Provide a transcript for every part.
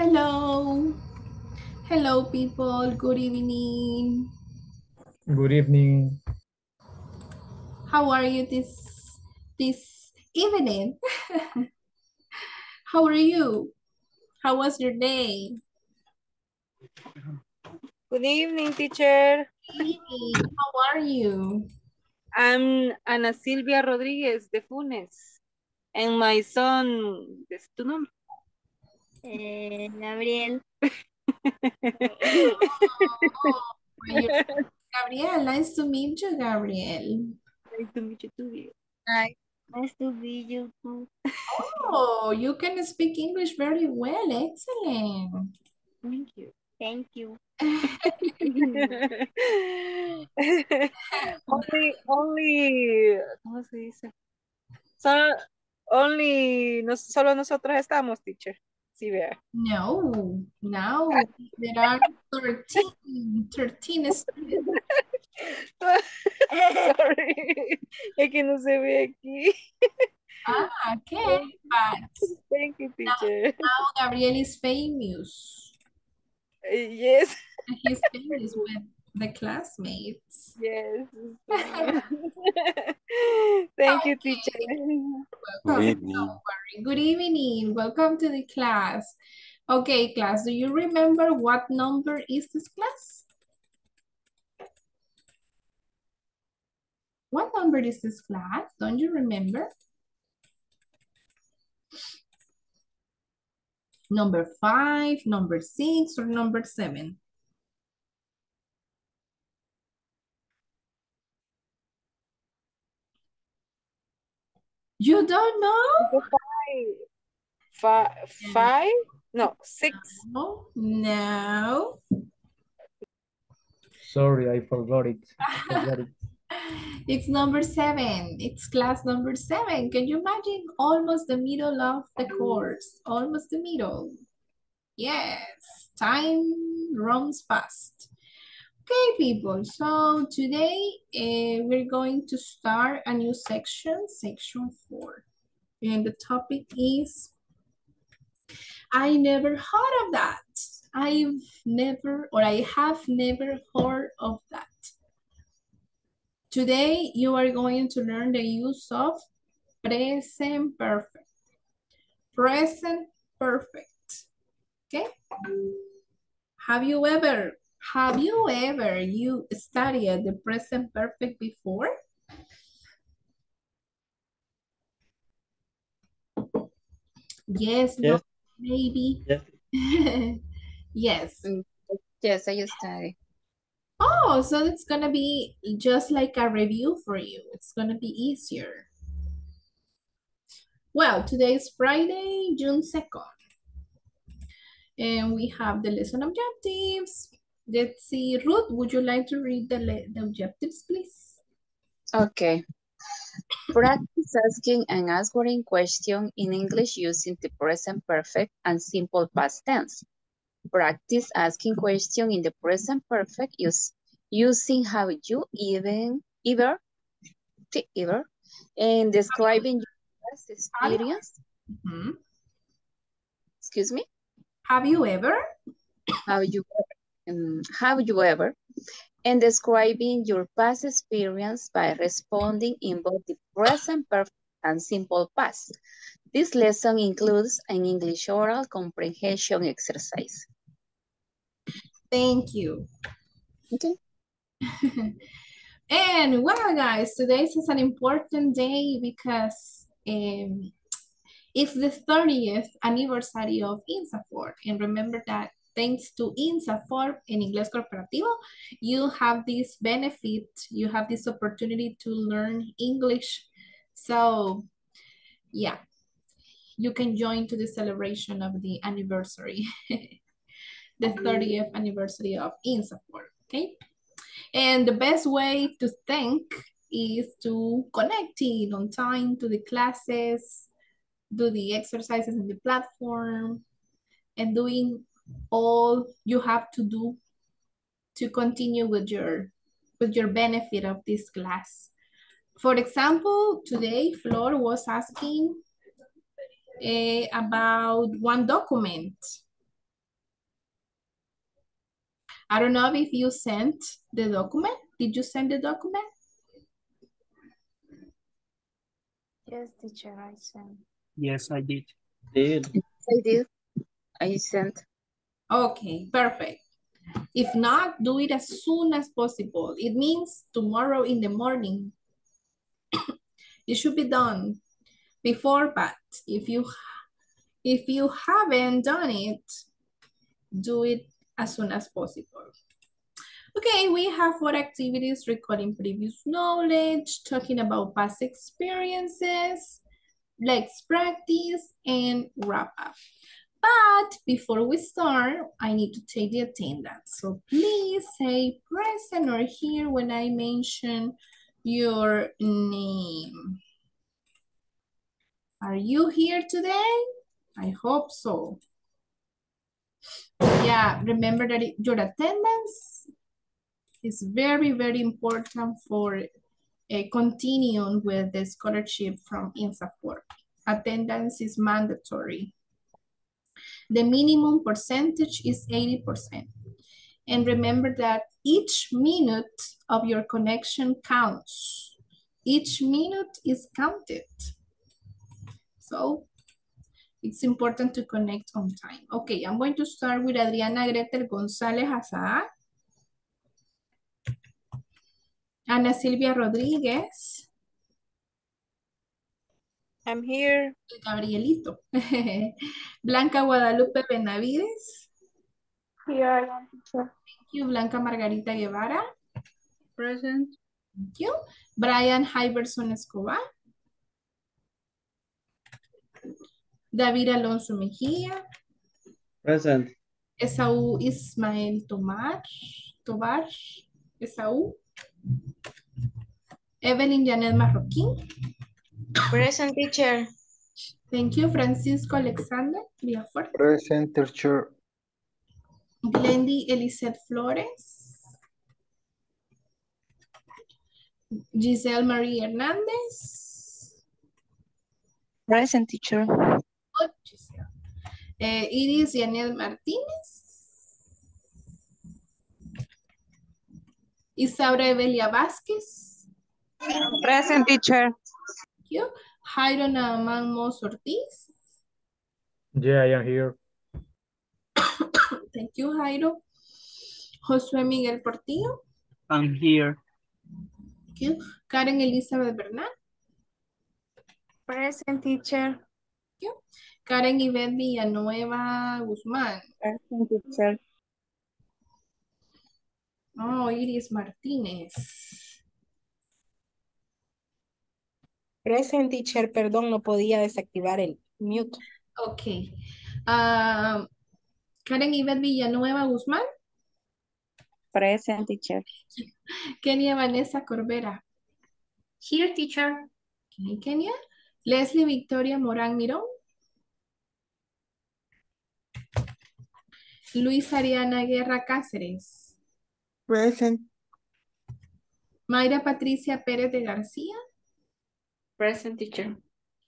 Hello. Hello, people. Good evening. Good evening. How are you this evening? How are you? How was your day? Good evening, teacher. Good evening. How are you? I'm Ana Silvia Rodriguez de Funes. And my son, what's your name? Gabriel. Gabriel, nice to meet you, Gabriel. Nice to meet you too. Nice to meet you too. Oh, you can speak English very well. Excellent. Thank you. Thank you. ¿Cómo se dice? Solo nosotros estamos, teacher. Sí, vea. No. There are 13 students. Sorry. Es que no se ve aquí. Ah, okay. But thank you, teacher. Now Gabriel is famous. Yes. He's famous with the classmates. Yes. Thank you, teacher. Welcome. Good evening. Don't worry. Good evening. Welcome to the class. Okay, class, do you remember what number is this class? What number is this class? Don't you remember? Number 5, number 6, or number 7? You don't know? 5? No, 6. No. Sorry, I forgot it. It's number 7. It's class number 7. Can you imagine? Almost the middle of the course. Almost the middle. Yes. Time runs fast. Okay, people. So today we're going to start a new section, section 4. And the topic is, I never heard of that. I have never heard of that. Today, you are going to learn the use of present perfect. Present perfect, okay? Have you ever you studied the present perfect before? Yes, yes. No, maybe. Yes. Yes. Yes, I study. Oh, so it's going to be just like a review for you. It's going to be easier. Well, today is Friday, June 2nd. And we have the lesson objectives. Let's see, Ruth, would you like to read the objectives, please? Okay. Practice asking and answering questions in English using the present perfect and simple past tense. Practice asking questions in the present perfect using have you, even, ever, and describing your past experience. Mm-hmm. Excuse me? Have you ever? Have you ever? And describing your past experience by responding in both the present perfect and simple past. This lesson includes an English oral comprehension exercise. Thank you. Okay. And well, guys, today is an important day because it's the 30th anniversary of INSAFORP. And remember that thanks to INSAFORP in Inglés Corporativo, you have this benefit, you have this opportunity to learn English. So, yeah, you can join to the celebration of the anniversary, the 30th anniversary of INSAFORP, okay? And the best way to thank is to connect in on time to the classes, do the exercises in the platform, and doing all you have to do to continue with your benefit of this class. For example, today Flor was asking about one document I don't know if you sent the document. Did you send the document? Yes, teacher, I sent. Yes, I did. I sent. Okay, perfect. If not, do it as soon as possible. It means tomorrow in the morning. It should be done before, but if you haven't done it, do it as soon as possible. Okay, we have four activities: recording previous knowledge, talking about past experiences, let's practice, and wrap up. But before we start, I need to take the attendance. So please say present or here when I mention your name. Are you here today? I hope so. Yeah, remember that your attendance is very, very important for continuing with the scholarship from INSAFORP. Attendance is mandatory. The minimum percentage is 80%. And remember that each minute of your connection counts. Each minute is counted. So it's important to connect on time. Okay, I'm going to start with Adriana Gretel Gonzalez Azar, Ana Silvia Rodriguez. I'm here. Gabrielito. Blanca Guadalupe Benavides. Here I am, teacher. Thank you. Blanca Margarita Guevara. Present. Thank you. Brian Hyverson Escobar. David Alonso Mejía. Present. Esaú Ismael Tobar. Esaú. Evelyn Janet Marroquín. Present, teacher. Thank you. Francisco Alexander Villaforte. Present, teacher. Glendy Eliseth Flores. Giselle Marie Hernandez. Present, teacher. Good, Giselle. Iris Yanet Martinez. Isaura Evelia Vásquez. Present, teacher. Thank you. Jairo Namangos Ortiz. Yeah, I am here. Thank you, Jairo. Josué Miguel Portillo. I'm here. Thank you. Karen Elizabeth Bernal. Present, teacher. Thank you. Karen Ivette Villanueva Guzmán. Present, teacher. Oh, Iris Martínez. Present, teacher, perdón, no podía desactivar el mute. Ok. Karen Ivette Villanueva Guzmán. Present, teacher. Kenia Vanessa Corvera. Here, teacher. Okay, Kenia. Leslie Victoria Morán Mirón. Luis Ariana Guerra Cáceres. Present. Mayra Patricia Pérez de García. Present, teacher.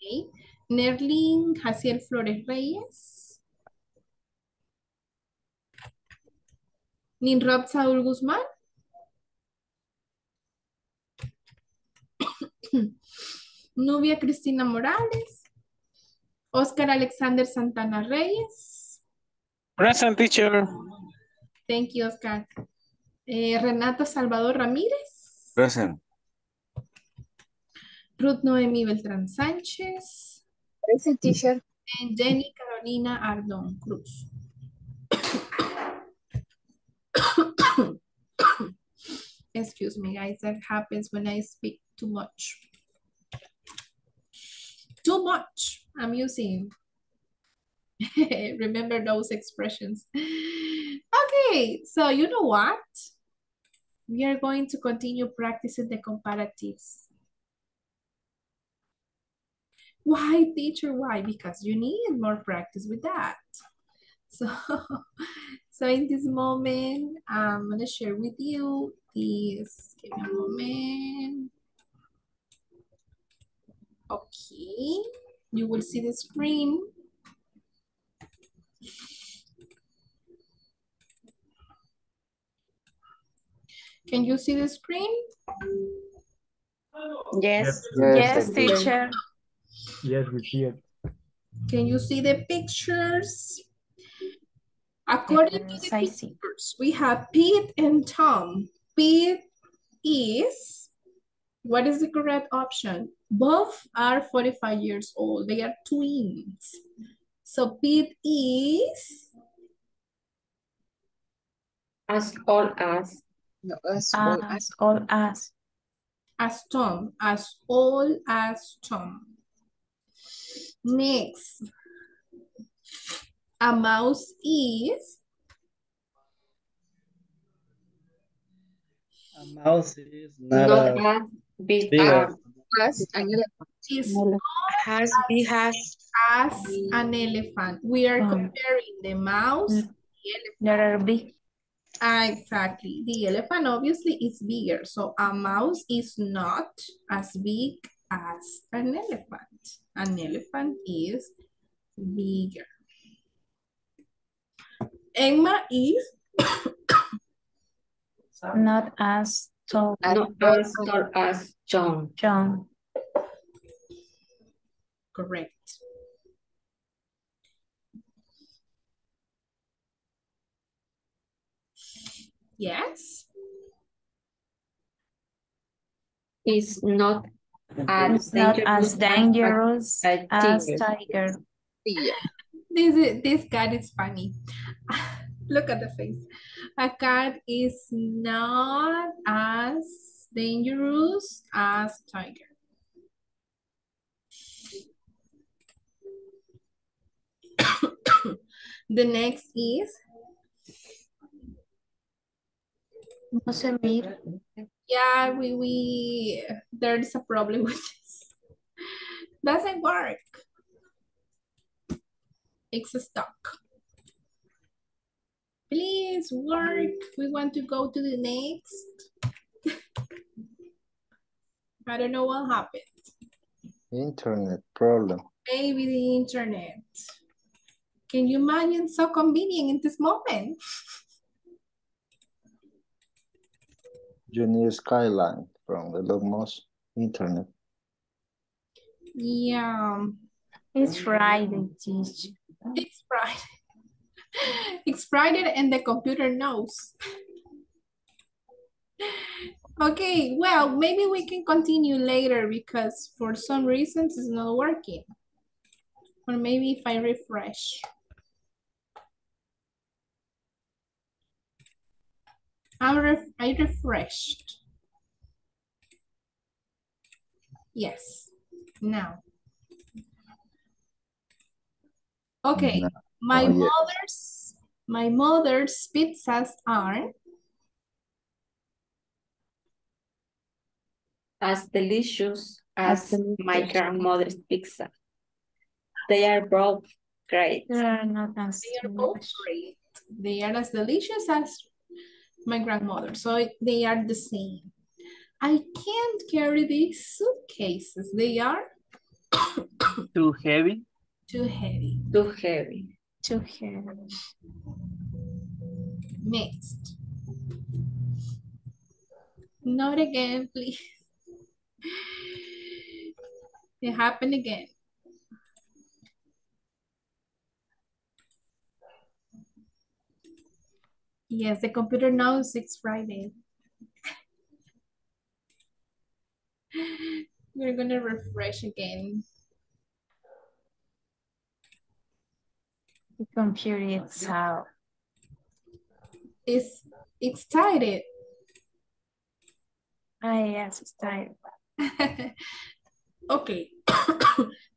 Okay. Nerling Jaciel Flores Reyes. Ninrod Saúl Guzmán. Nubia Cristina Morales. Oscar Alexander Santana Reyes. Present, teacher. Thank you, Oscar. Renato Salvador Ramírez. Present. Ruth Noemí Beltran Sanchez. Present, teacher. And Jenny Carolina Ardon Cruz. Excuse me, guys. That happens when I speak too much. Too much. I'm using. Remember those expressions. Okay, so you know what? We are going to continue practicing the comparatives. Why, teacher? Why? Because you need more practice with that. So in this moment, I'm going to share with you this. Give me a moment. Okay, you will see the screen. Can you see the screen? Yes. Yes, teacher. Yes, we see it. Can you see the pictures? According to the pictures, we have Pete and Tom. Pete is, what is the correct option? Both are 45 years old. They are twins. So Pete is? As old as. No, as old as. As Tom. As old as Tom. Next. A mouse is? A mouse is not as big as an elephant. Has big as an elephant. We are comparing the mouse and the elephant. Exactly. The elephant obviously is bigger. So a mouse is not as big as an elephant. An elephant is bigger. Emma is not as tall as John. John. Correct. Yes. Is not as dangerous as tiger. Yeah. This cat is funny. Look at the face. A cat is not as dangerous as tiger. The next is? Yeah, we there's a problem with this. Doesn't work. It's stuck. Please work. We want to go to the next. I don't know what happened. Internet problem. Maybe the internet. Can you imagine so convenient in this moment? You need Skyline from Elon Musk internet. Yeah. It's Friday, teacher. It's Friday. It's Friday and the computer knows. Okay, well, maybe we can continue later because for some reasons it's not working. Or maybe if I refresh. I refreshed. Yes, now. Okay, no. my mother's pizzas are as delicious as my grandmother's pizza. They are both great. They are both great. They are as delicious as my grandmother, so they are the same. I can't carry these suitcases. They are too heavy. Too heavy. Too heavy. Too heavy. Next. Not again, please. It happened again. Yes, the computer knows it's Friday. We're gonna refresh again. The computer itself. It's tired. Ah, yes, it's tired. Okay.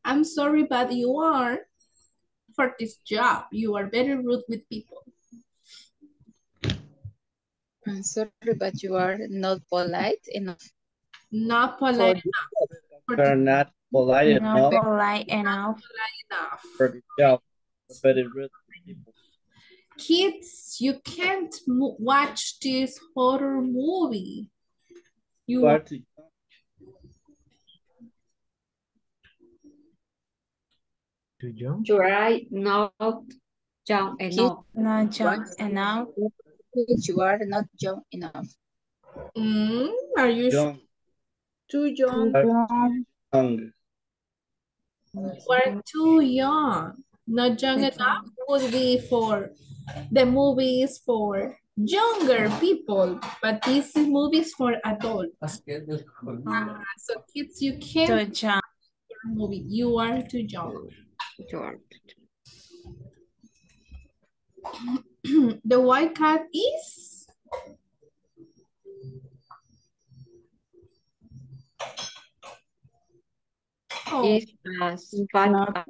I'm sorry, but you are for this job. You are very rude with people. I'm sorry, but you are not polite enough. Not polite enough. You're not polite enough. Not polite enough. For the job. But it really kids, you can't watch this horror movie. You party. To jump? Try not jump enough. Not jump enough. You are not young enough. Are you young. Too young? We're too young. Not young enough would be for the movies for younger people, but this is movies for adults. So kids, you can't jump movie. You are too young. The white cat is as the brown cat.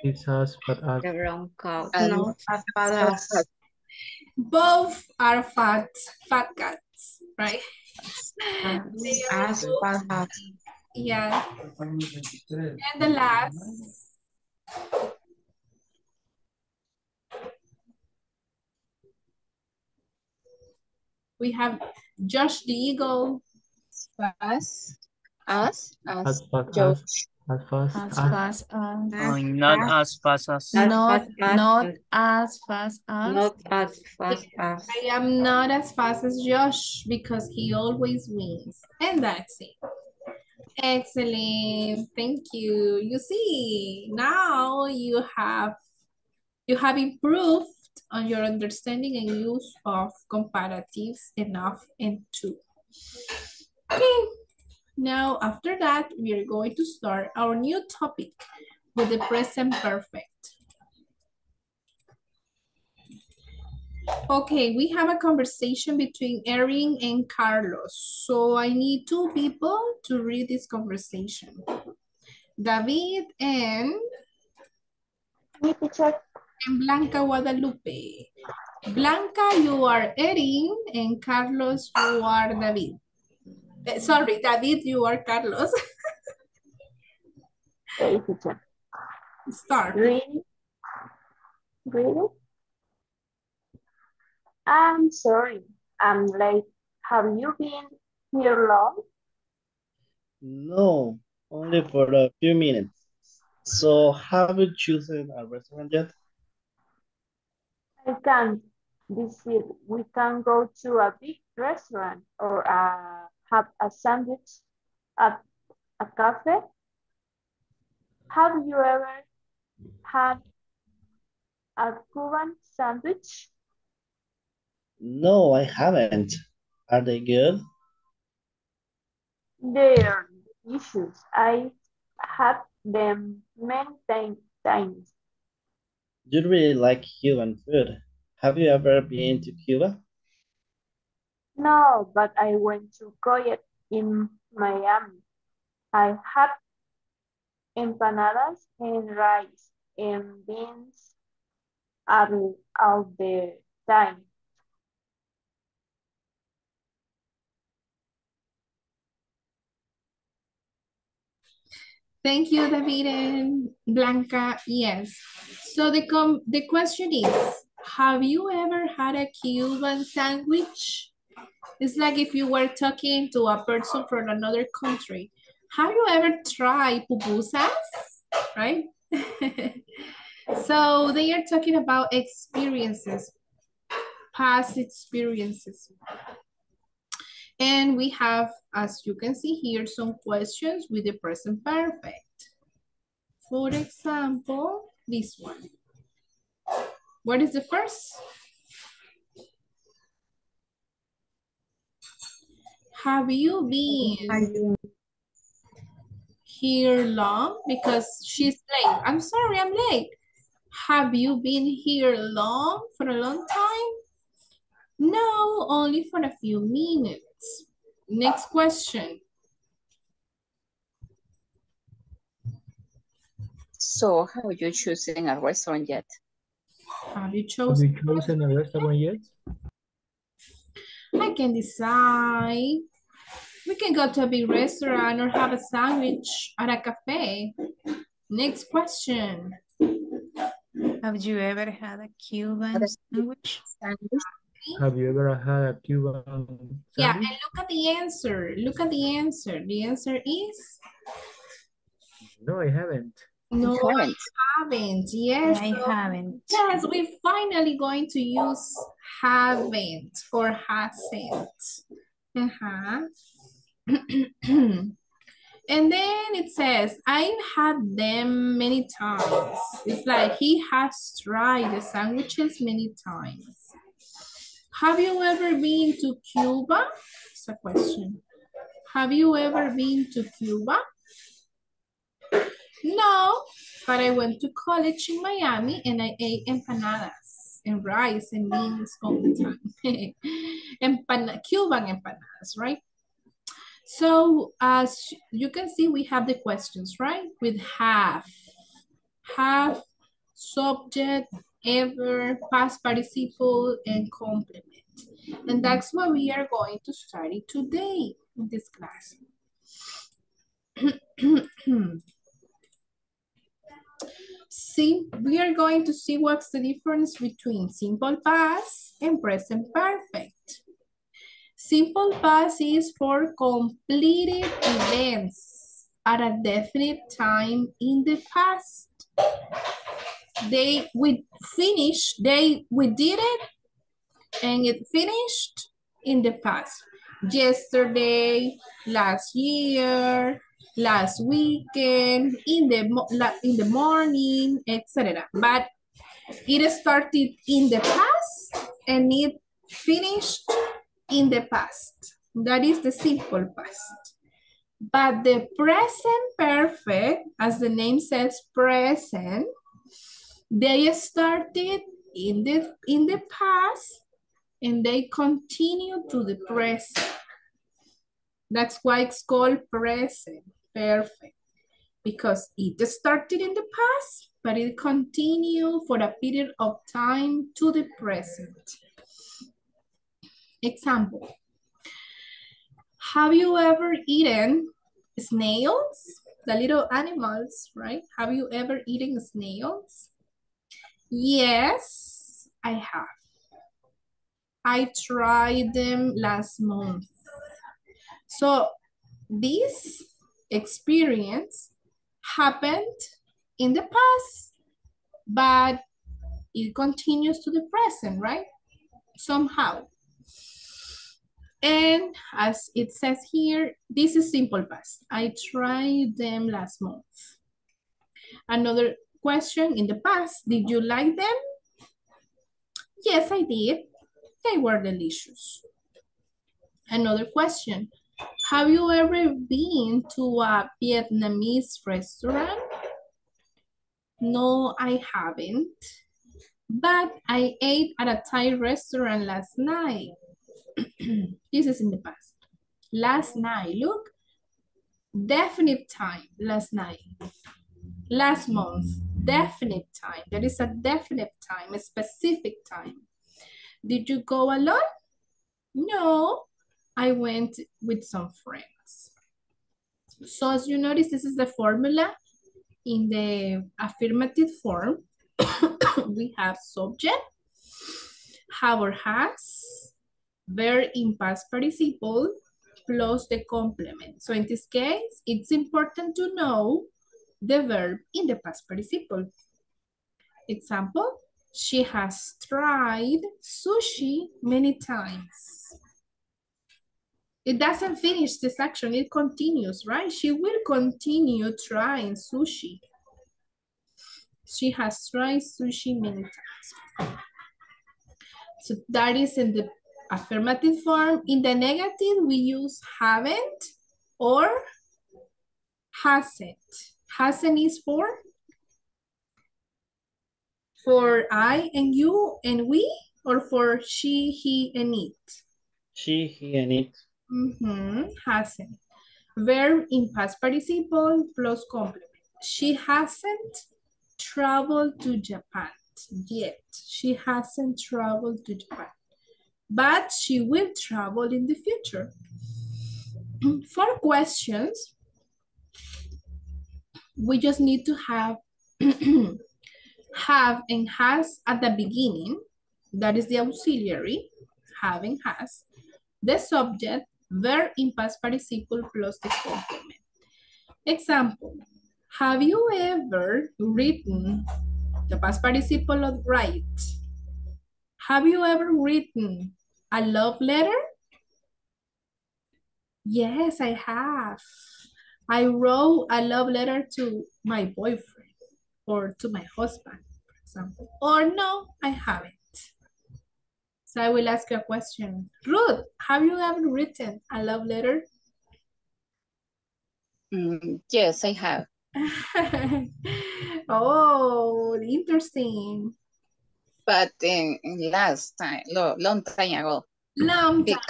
It's as but as the brown cat. No, as bad as. Both are fat cats, right? They are as bad as. Yeah. And the last. We have Josh the Eagle. Not as fast as. I am not as fast as Josh because he always wins. And that's it. Excellent. Thank you. You see, now you have improved on your understanding and use of comparatives enough and to. Okay. Now, after that, we are going to start our new topic with the present perfect. Okay, we have a conversation between Erin and Carlos. So I need two people to read this conversation. David and... Blanca Guadalupe. Blanca, you are Erin, and Carlos, you are David. Sorry, David, you are Carlos. Start. Really? I'm sorry, I'm late. Have you been here long? No, only for a few minutes. So have you chosen a restaurant yet? I can't. We can go to a big restaurant or have a sandwich at a cafe. Have you ever had a Cuban sandwich? No, I haven't. Are they good? They're delicious. I had them many times. You really like Cuban food. Have you ever been to Cuba? No, but I went to Goya in Miami. I had empanadas and rice and beans all the time. Thank you, David and Blanca. Yes. So the question is, have you ever had a Cuban sandwich? It's like if you were talking to a person from another country. Have you ever tried pupusas? Right? So they are talking about experiences, past experiences. And we have, as you can see here, some questions with the present perfect. For example, this one. What is the first? Have you been here long? Because she's late. I'm sorry, I'm late. Have you been here long, for a long time? No, only for a few minutes. Next question. So, how are you choosing a restaurant yet? Have you chosen a restaurant yet? I can decide. We can go to a big restaurant or have a sandwich at a cafe. Next question. Have you ever had a Cuban sandwich? Have you ever had a Cuban sandwich? Yeah, and look at the answer. The answer is... No, I haven't. No, I haven't. Yes. I haven't. Yes, we're finally going to use haven't or hasn't. Uh-huh. And then it says, I've had them many times. It's like he has tried the sandwiches many times. Have you ever been to Cuba? It's a question. Have you ever been to Cuba? No, but I went to college in Miami and I ate empanadas and rice and beans all the time. Cuban empanadas, right? So as you can see, we have the questions, right? With have, subject, ever, past participle, and complement. And that's what we are going to study today in this class. See, we are going to see what's the difference between simple past and present perfect. Simple past is for completed events at a definite time in the past. We did it and it finished in the past. Yesterday, last year, last weekend, in the morning, etc. But it started in the past and it finished in the past. That is the simple past. But the present perfect, as the name says, present, they started in the past and they continue to the present. That's why it's called present perfect, because it started in the past, but it continued for a period of time to the present. Example, have you ever eaten snails? The little animals, right? Have you ever eaten snails? Yes, I have. I tried them last month. So this experience happened in the past, but it continues to the present, right? Somehow. And as it says here, this is simple past. I tried them last month. Another question in the past, did you like them? Yes, I did. They were delicious. Another question, have you ever been to a Vietnamese restaurant? No, I haven't. But I ate at a Thai restaurant last night. This is in the past. Last night, look. Definite time, last night. Last month, definite time. There is a definite time, a specific time. Did you go alone? No, I went with some friends. So as you notice, this is the formula in the affirmative form. We have subject, have or has, verb in past participle, plus the complement. So in this case, it's important to know the verb in the past participle. Example, she has tried sushi many times. It doesn't finish this action, it continues, right? She will continue trying sushi. She has tried sushi many times. So that is in the affirmative form. In the negative, we use haven't or hasn't. Hasn't is for I and you and we, or for she, he, and it? She, he, and it. Mm-hmm. Hasn't. Verb in past participle plus complement. She hasn't traveled to Japan yet. She hasn't traveled to Japan. But she will travel in the future. For questions, we just need to have have and has at the beginning. That is the auxiliary, have and has. The subject, verb in past participle plus the complement. Example, Have you ever written, the past participle of write. Have you ever written a love letter? Yes, I have. I wrote a love letter to my boyfriend or to my husband, for example. Or no, I haven't. So I will ask you a question. Ruth, have you ever written a love letter? Yes, I have. Oh, interesting. But long time ago. Long time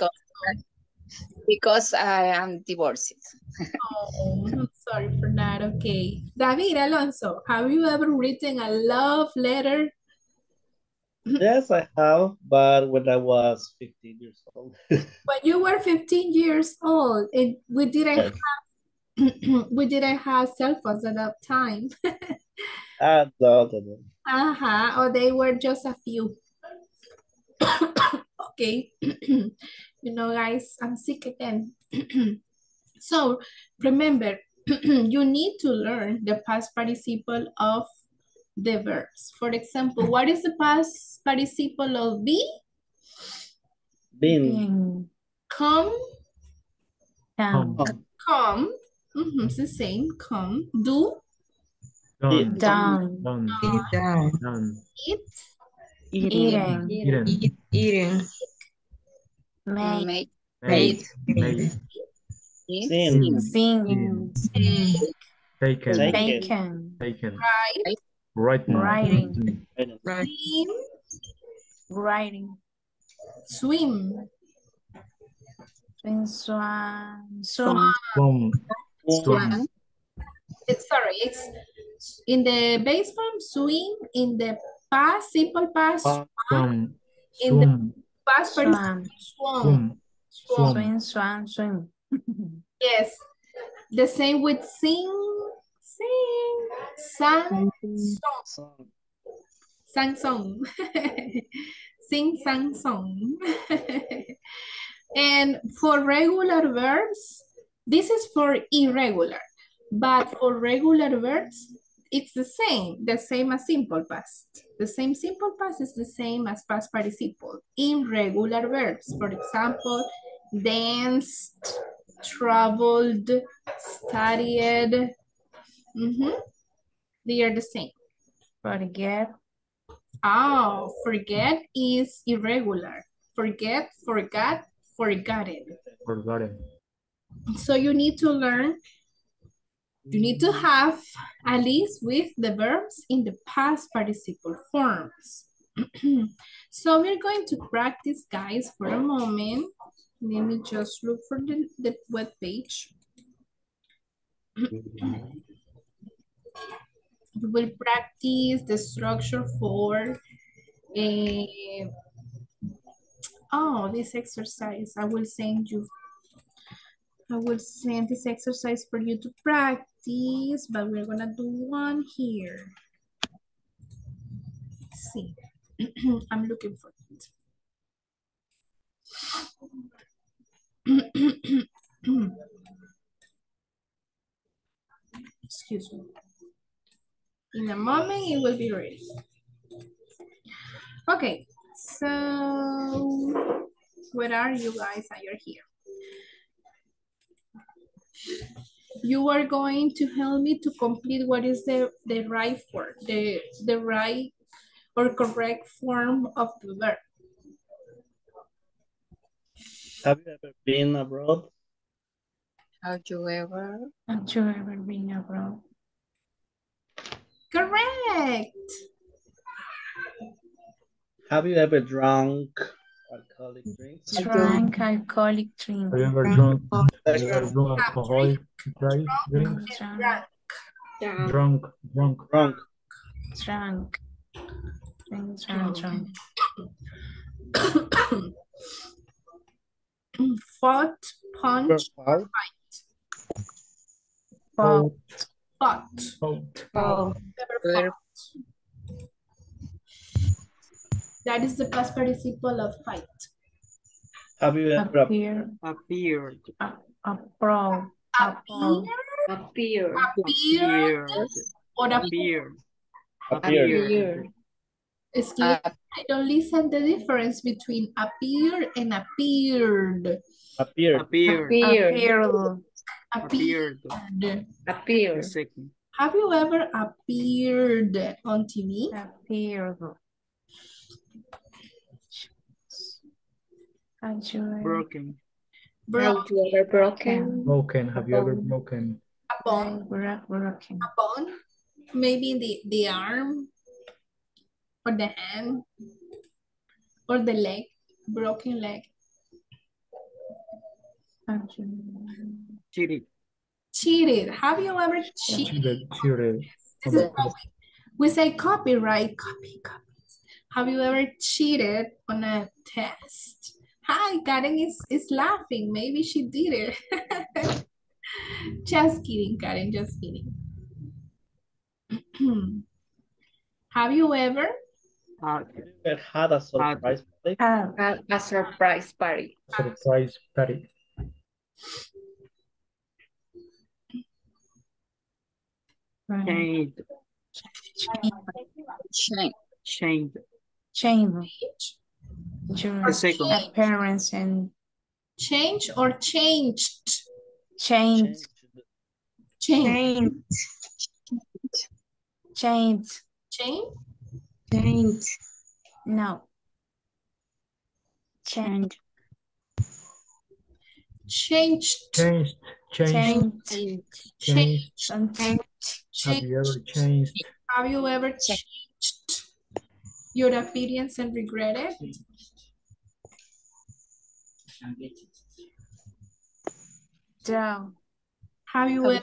because I am divorced. Oh, I'm sorry for that. Okay. David Alonso, have you ever written a love letter? Yes, I have, but when I was 15 years old. When you were 15 years old, and we didn't have cell phones at that time. No. Uh-huh. Or they were just a few. Okay. You know, guys, I'm sick again. So remember, you need to learn the past participle of the verbs. For example, what is the past participle of be? Been. Come. Come. Mm-hmm, it's the same. Come. Do. Done. Done. Done. Done. Done. Eat. Eating. Eating. Eating. Make. Make. Sing. Singing. Taken. Taken. Taken. Right. Writing. Writing. Writing. Writing. Swim. Swim. Swim. Swim. Sorry, it's in the base form, swim, in the past, simple past, swim, in the past, swim, swim, swim, swim. Yes, the same with sing, sing, sang, song, sang, song, sing, sang, song. And for regular verbs, this is for irregular. But for regular verbs, it's the same as simple past. The same simple past is the same as past participle in regular verbs. For example, danced, traveled, studied. Mm-hmm. They are the same. Forget. Oh, forget is irregular. Forget, forgot, forgotten. Forgotten. So you need to learn. You need to have a list with the verbs in the past participle forms. So we're going to practice, guys, for a moment. Let me just look for the web page. We will practice the structure for this exercise. I will send this exercise for you to practice, but we're gonna do one here. Let's see, I'm looking for it. Excuse me. In a moment, it will be ready. Okay, so where are you guys? You're here. You are going to help me to complete what is the right form, the right or correct form of the verb. Have you ever been abroad? Have you ever been abroad? Correct. Have you ever drunk alcoholic drinks? Drunk alcoholic drinks. Have you ever drunk alcoholic drinks? Drunk. Fought, punch, fight. Fought. That is the past participle of fight. Have you ever appeared? Appeared. Appeared. Appear. Excuse me, I don't listen the difference between appear and appeared. Appeared. Have you ever appeared on TV? Broken. Have you ever broken? A bone. Maybe the arm or the hand or the leg. Broken leg. Cheated. Have you ever cheated? This is what we say, copyright. Copy. Have you ever cheated on a test? Hi, Karen is laughing. Maybe she did it. Just kidding, Karen. Just kidding. Have you ever had a surprise party? A surprise party. Changed. Have you ever changed your appearance and regret it? Have you ever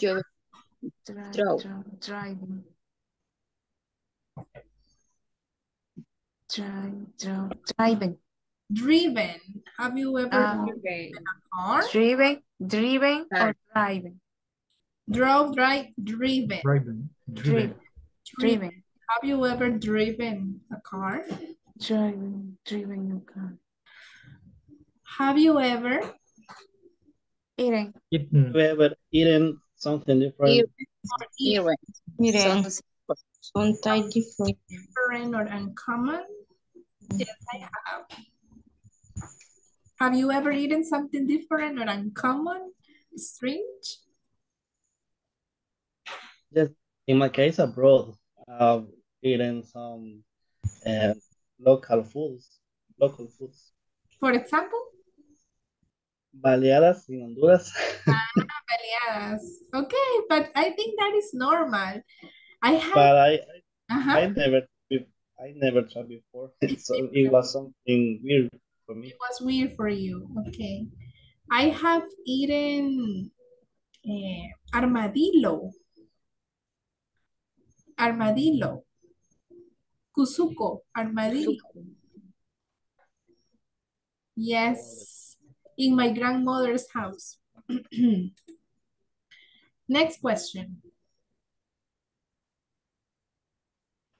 driven? Have you ever driven a car? Have you ever driven a car? Have you ever eaten? Have you ever eaten something different? Something different. Different or uncommon? Yes, I have. Have you ever eaten something different or uncommon? Strange? Yes, in my case, abroad, I've eaten some local foods. For example? Baleadas in Honduras. Baleadas. Okay, but I think that is normal. I never tried before, so it was something weird for me. It was weird for you, okay. I have eaten armadillo, cuzuco, armadillo. Yes, in my grandmother's house. Next question.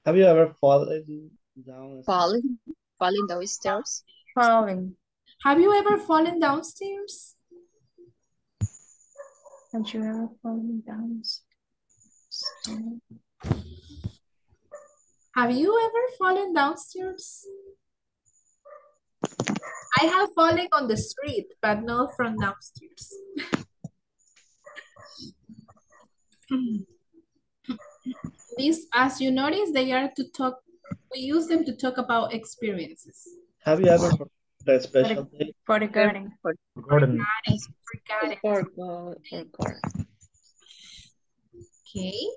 Have you ever fallen downstairs? Have you ever fallen downstairs? Have you ever fallen downstairs? Have you ever fallen downstairs? I have fallen on the street, but not from downstairs. These, as you notice, they are to talk, we use them to talk about experiences. Have you ever forgotten a special day? Forgotten. Okay,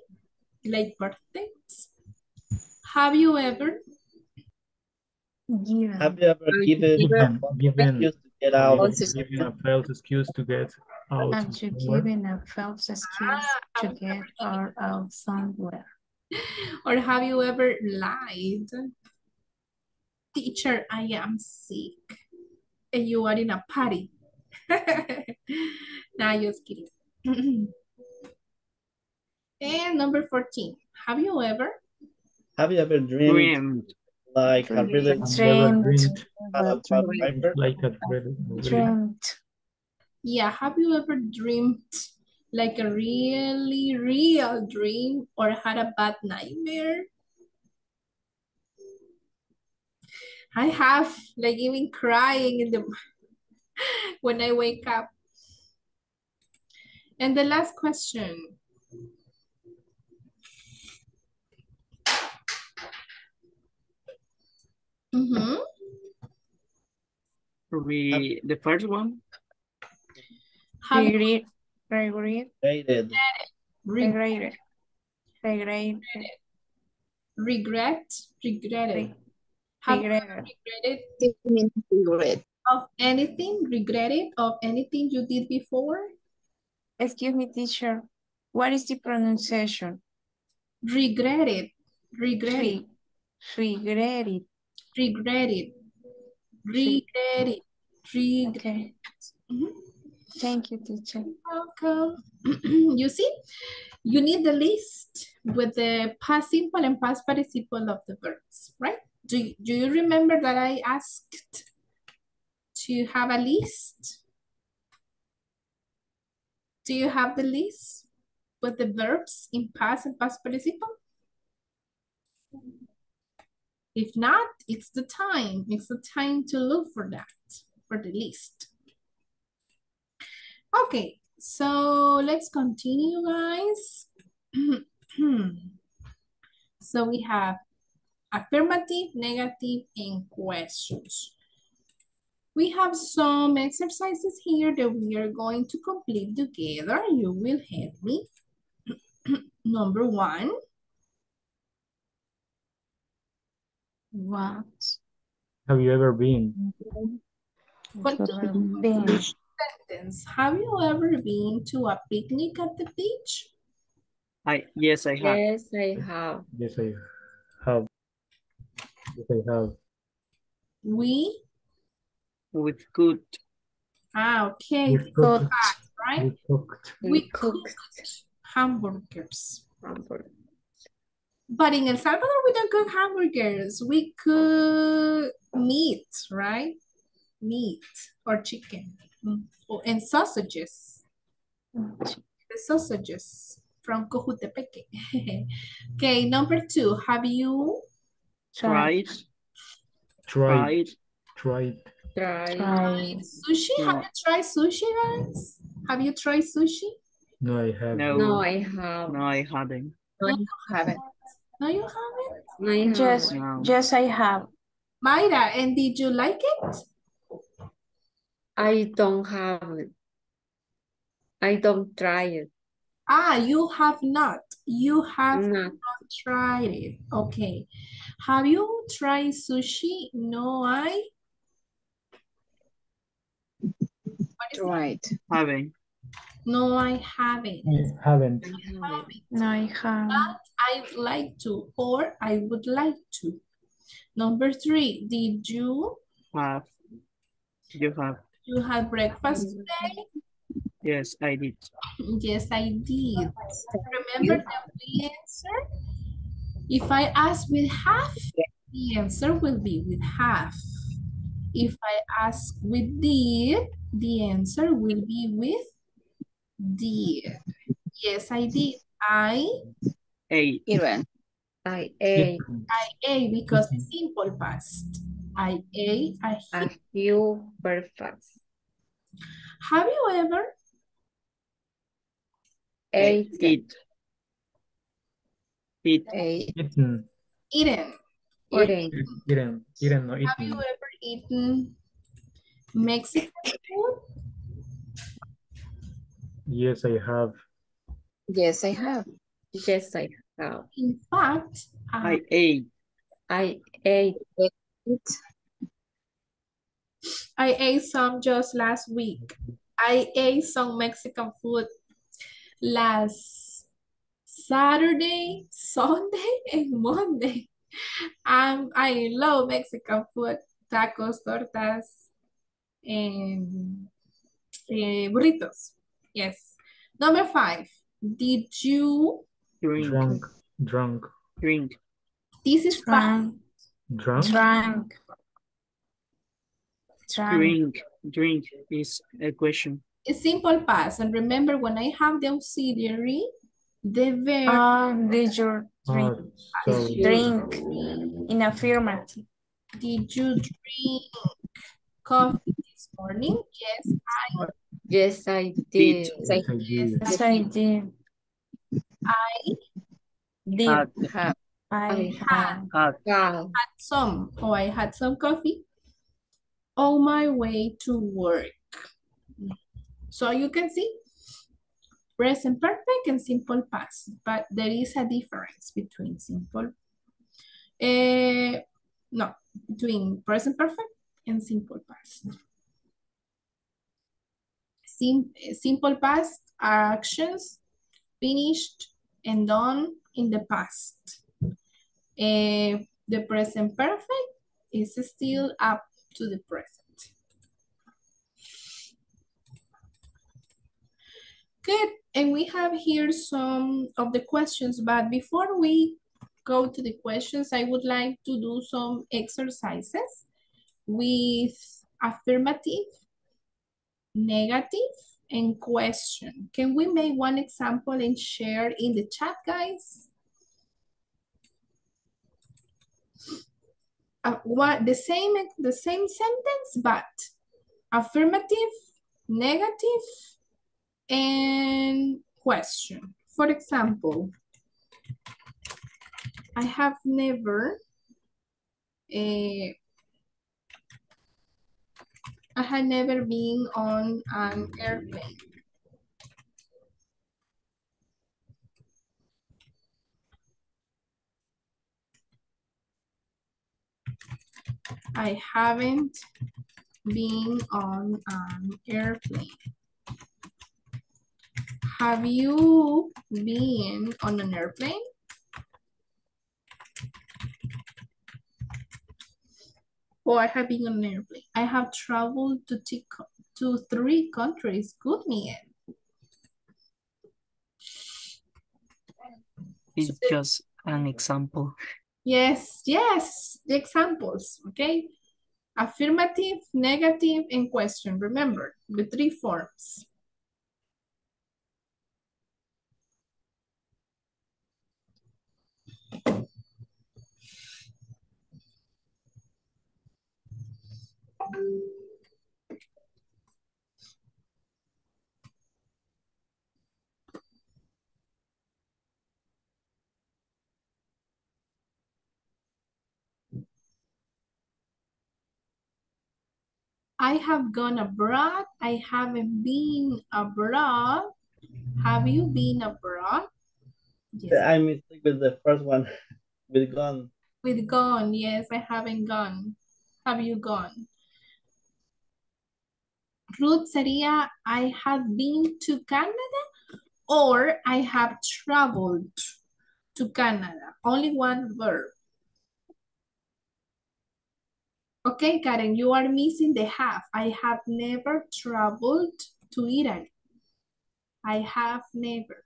like birthdays. Have you ever? Yeah. Have you ever given a false excuse to get out? Have you given a false excuse to get out somewhere? Or have you ever lied? Teacher, I am sick. And you are in a party. Nah, just kidding. And number 14. Have you ever dreamed? Like a brilliant dreamed. Yeah, have you ever dreamed like a really real dream or had a bad nightmare? I have, like, even crying in the when I wake up. And the last question. The first one. Regret of anything? Regretted of anything you did before? Excuse me, teacher. What is the pronunciation? Regretted. Regretted. Regretted. Regretted. Regretted. Regretted. Okay. Thank you, teacher. Welcome. You see, you need the list with the past simple and past participle of the verbs, right? Do you remember that I asked to have a list? Do you have the list with the verbs in past and past participle? If not, it's the time. It's the time to look for that, for the list. Okay, so let's continue, guys. So we have affirmative, negative, and questions. We have some exercises here that we are going to complete together. You will help me. Number one. What have you ever been? Sentence. Have you ever been to a picnic at the beach? Yes, I have. We cooked hamburgers. But in El Salvador, we don't cook hamburgers. We cook meat, right? Meat or chicken. Oh, and sausages. The sausages from Cojutepeque. Okay, number two. Have you tried sushi? No. Have you tried sushi, guys? Have you tried sushi? No, I haven't. Yes, I have. Mayra, and did you like it? I don't have it. I don't try it. Ah, you have not. You have not tried it. Okay. Have you tried sushi? No, I haven't. No, I haven't. No, I haven't. But I would like to, or I would like to. Number three, did you have? You had breakfast today? Yes, I did. Yes, I did. Remember that we answer? If I ask with half, the answer will be with half. If I ask with did, the answer will be with did. Yes, I did. I ate because it's simple past. I ate a huge breakfast. Have you ever eaten? Have you ever eaten Mexican food? Yes, I have. Yes, I have. Yes, I have. In fact, I ate some just last week. I ate some Mexican food last Saturday, Sunday, and Monday. I love Mexican food, tacos, tortas, and burritos. Yes. Number five. Did you drink? This is past. Drink is a question. a simple past. And remember, when I have the auxiliary, the verb. Did you drink? Oh, drink in affirmative. Did you drink coffee this morning? Yes, I did. Yes, I did. Yes, I did. I had some. Oh, I had some coffee on my way to work. So you can see present perfect and simple past, but there is a difference between present perfect and simple past. Simple past are actions finished and done in the past. The present perfect is still up to the present. Good, and we have here some of the questions, but before we go to the questions, I would like to do some exercises with affirmative, negative, and question. Can we make one example and share in the chat, guys? The same sentence, but affirmative, negative, and question. For example, I have never, I had never been on an airplane. I haven't been on an airplane. Have you been on an airplane? Oh, I have been on an airplane. I have traveled to 3 countries. Good, man. It's just an example. Yes, the examples, okay? Affirmative, negative, and question. Remember, the 3 forms. I have gone abroad. I haven't been abroad. Have you been abroad? Yes. I mistake with the first one, with gone. With gone, yes, I haven't gone. Have you gone? Ruth, sería I have been to Canada or I have traveled to Canada. Only one verb. Okay, Karen, you are missing the have. I have never traveled to Italy. I have never.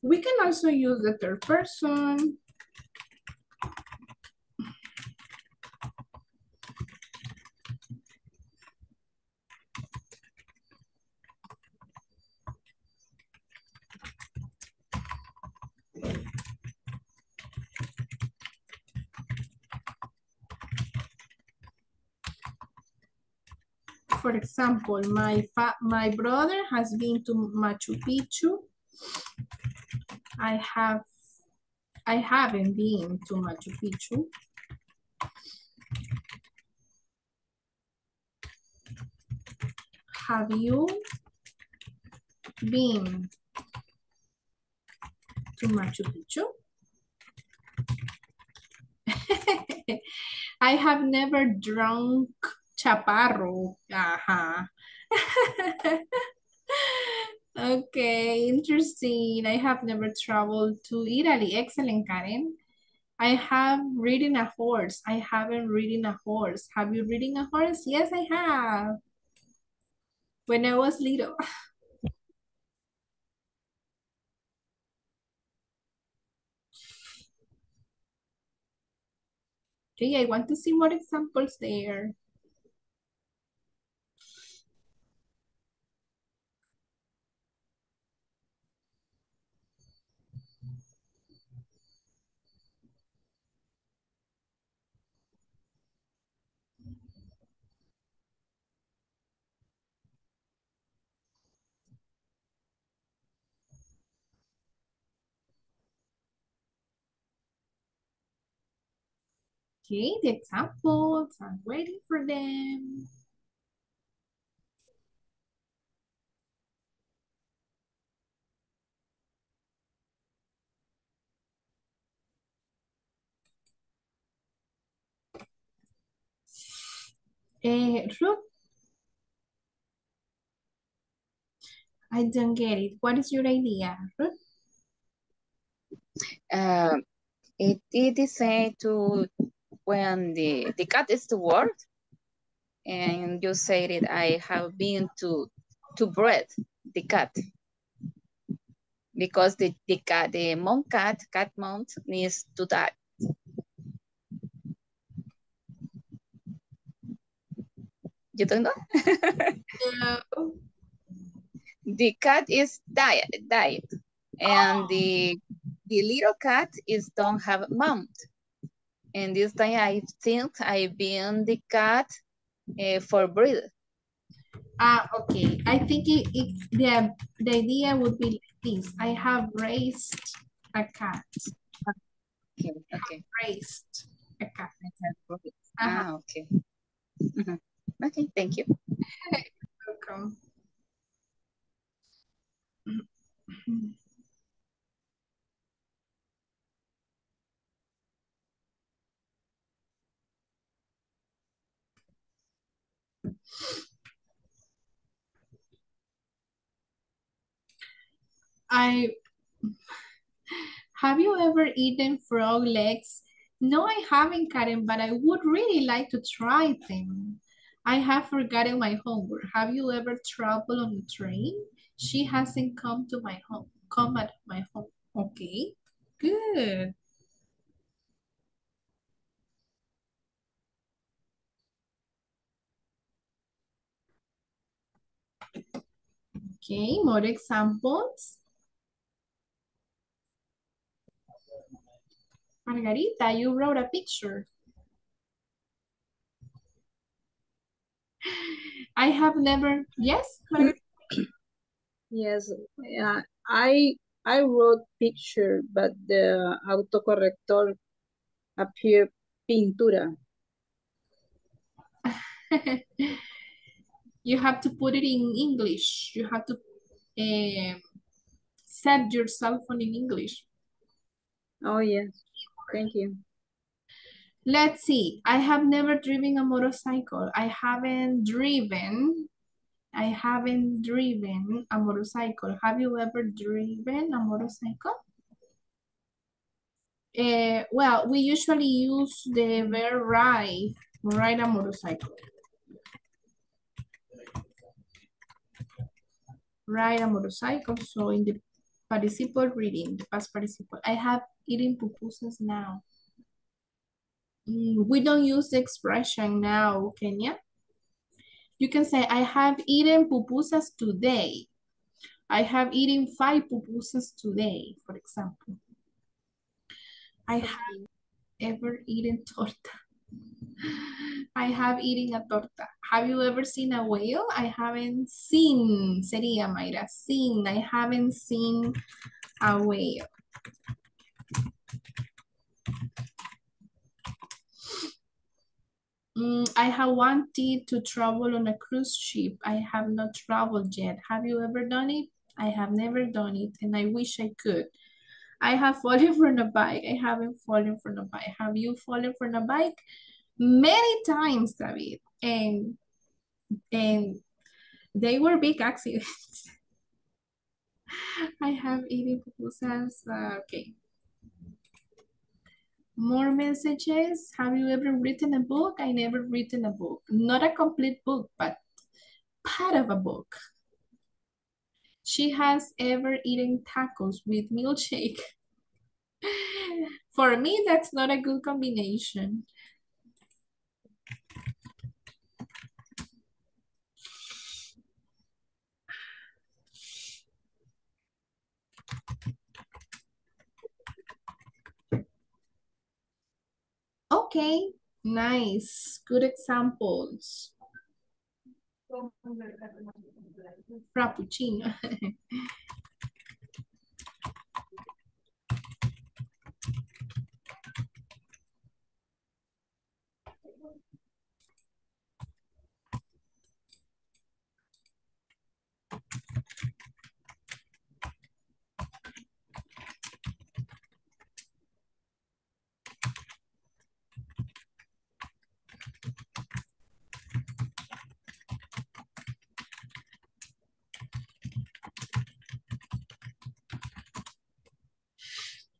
We can also use the third person. For example, my brother has been to Machu Picchu. I haven't been to Machu Picchu. Have you been to Machu Picchu? I have never drunk chaparro. Okay, interesting. I have never traveled to Italy. Excellent, Karen. I have ridden a horse. I haven't ridden a horse. Have you ridden a horse? Yes, I have. When I was little. Okay, I want to see more examples there. Okay, the examples, I'm waiting for them. Ruth, I don't get it. What is your idea, Ruth? It is said to when the cat is the word, and you said it. I have been to breed the cat because the cat mount needs to die. You don't know? No. The cat is died, and the little cat is don't have mount. And this time I think I've been the cat for breed. Okay. I think the idea would be like this. I have raised a cat. Okay. Okay. Raised a cat. Ah, okay. Mm-hmm. Okay, thank you. Welcome. Have you ever eaten frog legs? No, I haven't, Karen, but I would really like to try them. I have forgotten my homework. Have you ever traveled on a train? She hasn't come to my home. Come at my home. Okay, good. Okay, more examples. Margarita, you wrote a picture. I have never. Yes. Yes. I wrote picture, but the autocorrector appeared pintura. You have to put it in English. You have to set your cell phone in English. Oh yes. Thank you. Let's see. I have never driven a motorcycle. I haven't driven a motorcycle. Have you ever driven a motorcycle? Well, we usually use the verb ride a motorcycle. Ride a motorcycle. So in the participle reading, the past participle, I have eaten pupusas now. We don't use the expression now, Kenya. You can say, I have eaten pupusas today. I have eaten 5 pupusas today, for example. I have ever eaten torta. I have eaten a torta. Have you ever seen a whale? I haven't seen, sería Mayra, seen. I haven't seen a whale. I have wanted to travel on a cruise ship. I have not traveled yet. Have you ever done it? I have never done it, and I wish I could. I have fallen from a bike. I haven't fallen from a bike. Have you fallen from a bike? Many times, David. And they were big accidents. I have eaten pupusas. Okay. More messages. Have you ever written a book? I never written a book. Not a complete book, but part of a book. She has ever eaten tacos with milkshake. For me, that's not a good combination. Okay, nice, good examples. Frappuccino.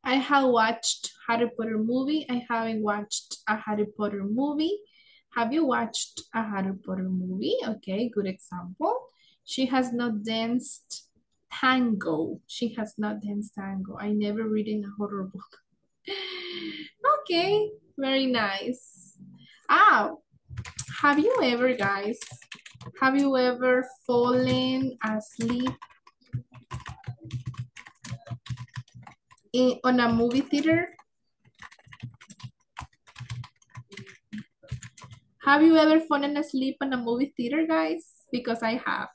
I have watched Harry Potter movie. I haven't watched a Harry Potter movie. Have you watched a Harry Potter movie? Okay, good example. She has not danced tango. She has not danced tango. I never read in a horror book. Okay, very nice. Ah, have you ever, guys, have you ever fallen asleep on a movie theater? Have you ever fallen asleep on a movie theater, guys? Because I have.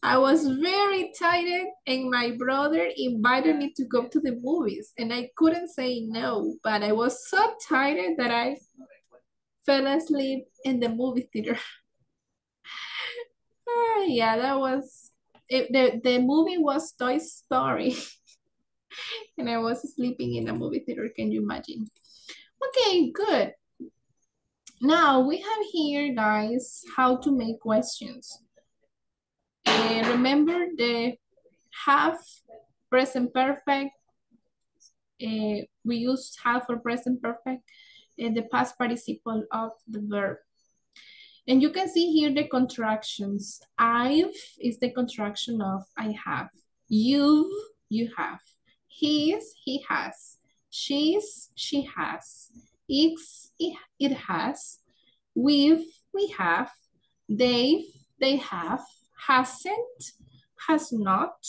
I was very tired and my brother invited me to go to the movies and I couldn't say no, but I was so tired that I fell asleep in the movie theater. Yeah, that was, the movie was Toy Story and I was sleeping in a movie theater, can you imagine? Okay, good. Now we have here, guys, how to make questions. Remember the have, present perfect. We use have for present perfect and the past participle of the verb. And you can see here the contractions. I've is the contraction of I have. You've, you have. His, he has. She's, she has. It's, it has. We've, we have. They've, they have. Hasn't, has not.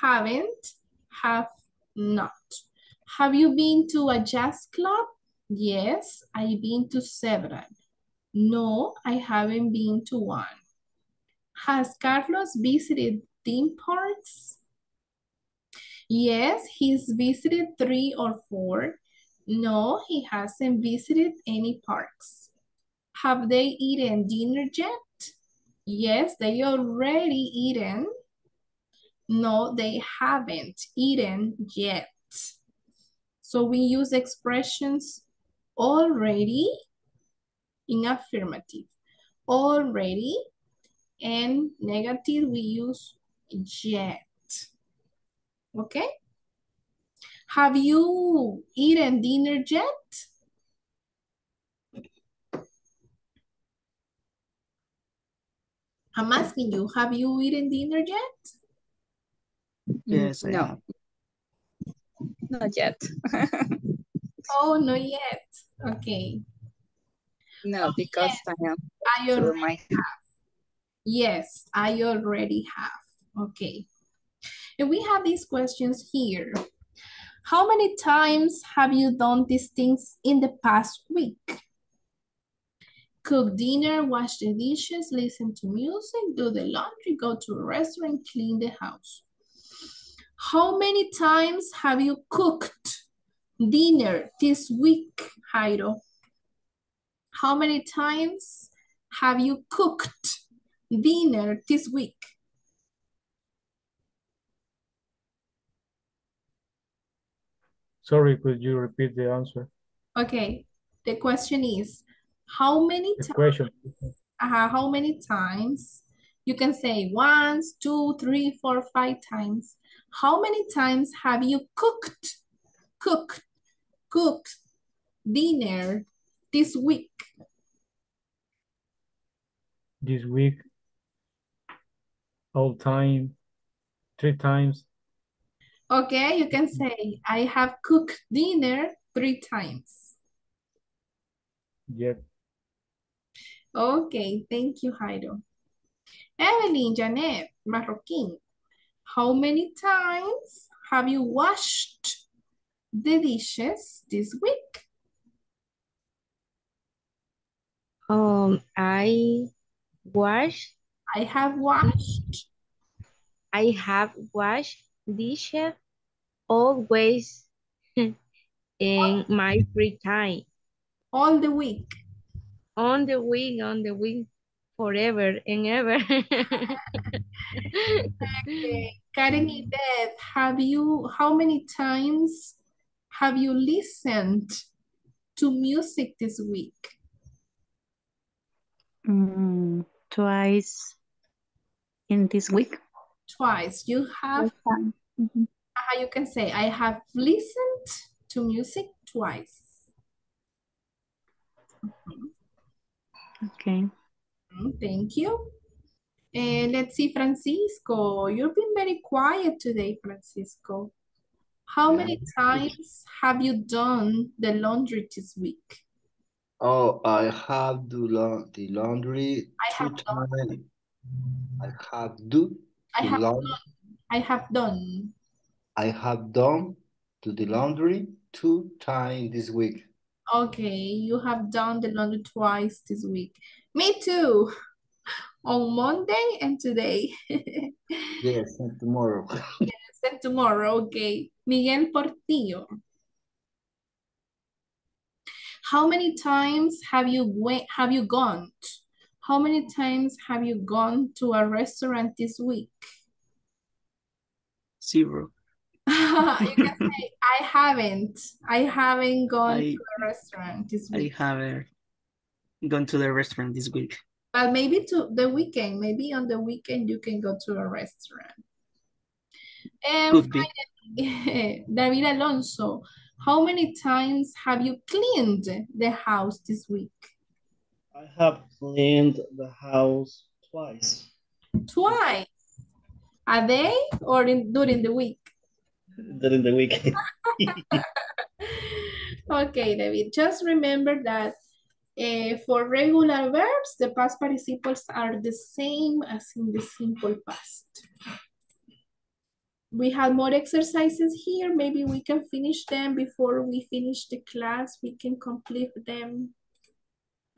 Haven't, have not. Have you been to a jazz club? Yes, I've been to several. No, I haven't been to one. Has Carlos visited theme parks? Yes, he's visited 3 or 4. No, he hasn't visited any parks. Have they eaten dinner yet? Yes, they already eaten. No, they haven't eaten yet. So we use expressions already in affirmative. Already, and negative we use yet. Okay. Have you eaten dinner yet? I'm asking you, have you eaten dinner yet? Yes, I have. Not yet. Oh, not yet. Okay. No, because yes, I already have. Yes, I already have. Okay. And we have these questions here. How many times have you done these things in the past week? Cook dinner, wash the dishes, listen to music, do the laundry, go to a restaurant, clean the house. How many times have you cooked dinner this week, Jairo? How many times have you cooked dinner this week? Sorry, could you repeat the answer? Okay, the question is, how many times? How many times? You can say 1, 2, 3, 4, 5 times. How many times have you cooked, cooked dinner this week? This week, all time, 3 times. Okay, you can say, I have cooked dinner 3 times. Yep. Okay, thank you, Jairo. Evelyn Janet Marroquín, how many times have you washed the dishes this week? I have washed dishes always in my free time. All the week. On the week, forever and ever. Okay. Karen Ivette, how many times have you listened to music this week? Twice in this week. Twice. You have Mm-hmm. You can say, I have listened to music twice. Okay. Thank you. And let's see, Francisco. You've been very quiet today, Francisco. How many times have you done the laundry this week? Oh, I have done the laundry two times. I have done the laundry 2 times this week. Okay, you have done the laundry twice this week. Me too. On Monday and today. Yes, and tomorrow. Yes, and tomorrow, okay. Miguel Portillo. How many times have you gone? How many times have you gone to a restaurant this week? 0. You can say, I haven't gone to a restaurant this week. I haven't gone to the restaurant this week. But maybe to the weekend, maybe on the weekend you can go to a restaurant. And finally, David Alonso, how many times have you cleaned the house this week? I have cleaned the house twice. Twice? A day or during the week? During the week. Okay, David, just remember that for regular verbs, the past participles are the same as in the simple past. We have more exercises here. Maybe we can finish them before we finish the class. We can complete them.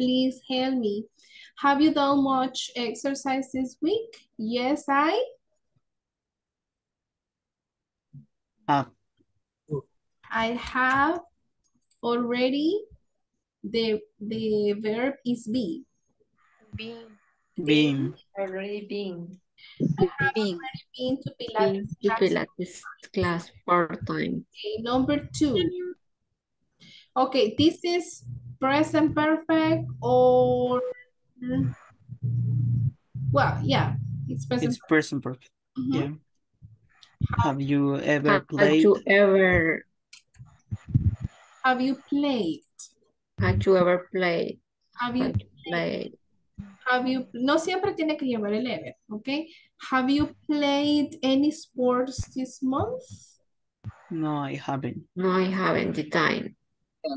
Please help me. Have you done much exercise this week? Yes, I have. I have already. The verb is be. Being. Being. Already being. I have already been to Pilates class part-time. Okay, number 2. Okay, this is present perfect or... Well, yeah, it's present perfect. It's present perfect, mm-hmm. Yeah. Have you played? Have you, no siempre tiene que llevar el ever, okay? Have you played any sports this month? No, I haven't. No, I haven't the time. I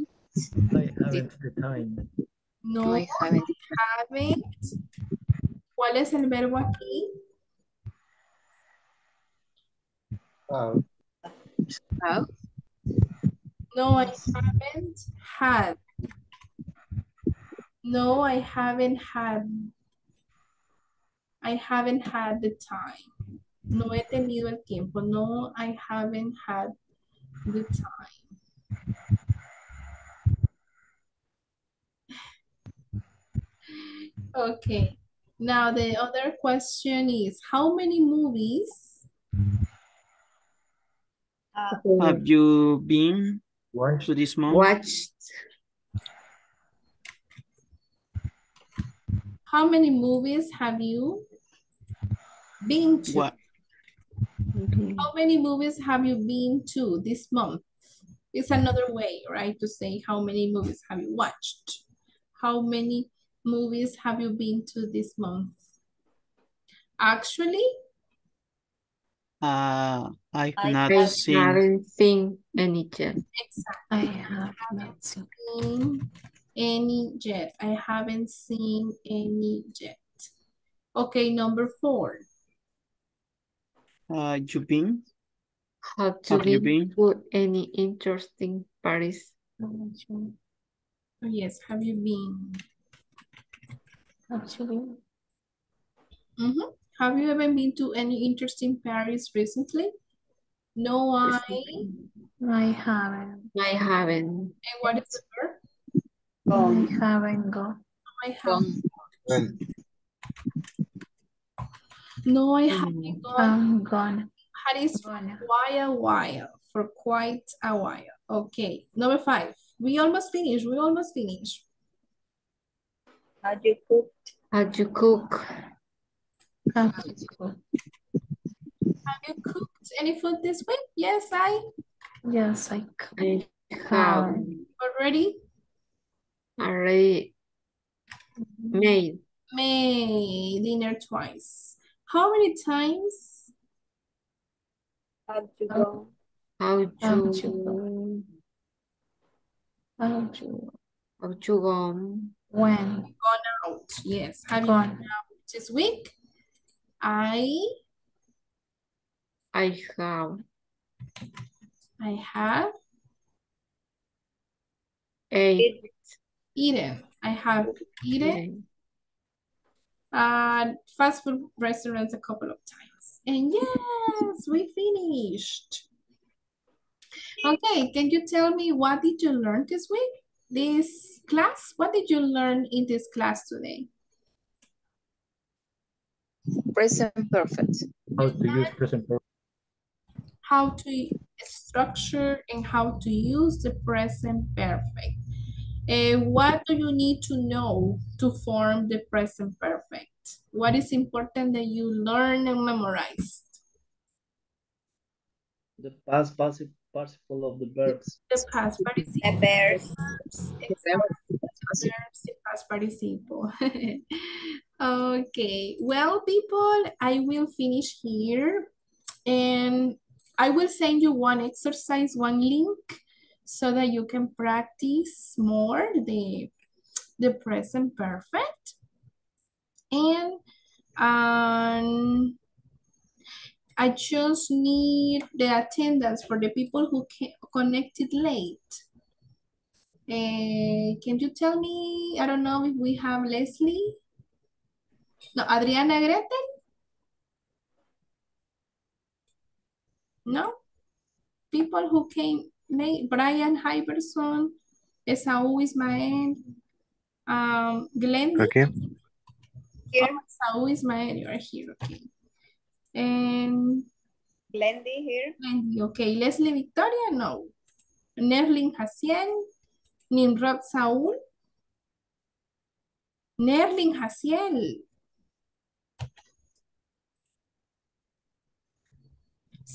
haven't the time. No, I haven't. ¿Cuál es el verbo aquí? Have. No, I haven't had. No, I haven't had. I haven't had the time. No he tenido el tiempo. No, I haven't had the time. Okay. Now the other question is, how many movies have you been to this month? Watched. How many movies have you been to? What? Mm-hmm. How many movies have you been to this month? It's another way, right, to say how many movies have you watched. How many movies have you been to this month? Actually, I haven't seen any yet. Exactly. I haven't seen any yet. Okay, number 4. Have you been to any interesting parties? Yes, have you been? Mm-hmm. Have you ever been to any interesting parties recently? No, I haven't. I haven't. And what is the verb? I haven't gone. No, I haven't gone. I'm gone. That is for quite a while. Okay, number 5. We almost finished. Had you cooked? Have you cooked any food this week? Yes, I. Yes, I cooked. I have. Already? Already made. Made dinner twice. How many times? How'd you go? How'd you go? When? Gone out. Yes. Have gone. You gone out this week? I have eaten. I have eaten fast food restaurants a couple of times. And yes, we finished. Okay, can you tell me what did you learn this week? This class? What did you learn in this class today? Present perfect. How to use present perfect. How to structure and how to use the present perfect. What do you need to know to form the present perfect? What is important that you learn and memorize? The past participle of the verbs. The past participle. The verbs. The past participle. Okay. Well, people, I will finish here. And I will send you one exercise, one link, so that you can practice more the present perfect. And I just need the attendance for the people who connected late. Can you tell me, I don't know if we have Leslie? No, Adriana Gretel? No? People who came late, Brian Hyverson, Esaú Ismael, Glendy. Okay. Oh, Esaú Ismael, you are here, okay. And Glendy here. Glendy, okay. Leslie Victoria, no. Nerling Jaciel, Ninrod Saúl. Nerling Jaciel.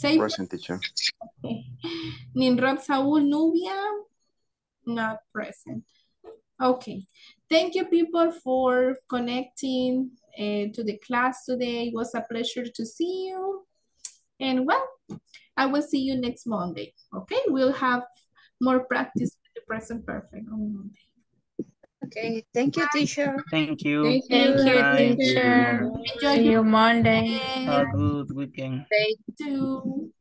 Present, teacher. Okay. Ninrod Saúl, Nubia, not present. Okay. Thank you, people, for connecting to the class today. It was a pleasure to see you. And well, I will see you next Monday. Okay, we'll have more practice with the present perfect on Monday. Okay, thank you, teacher. Thank you. Thank you, teacher. Enjoy your Monday. Have a good weekend. Thank you.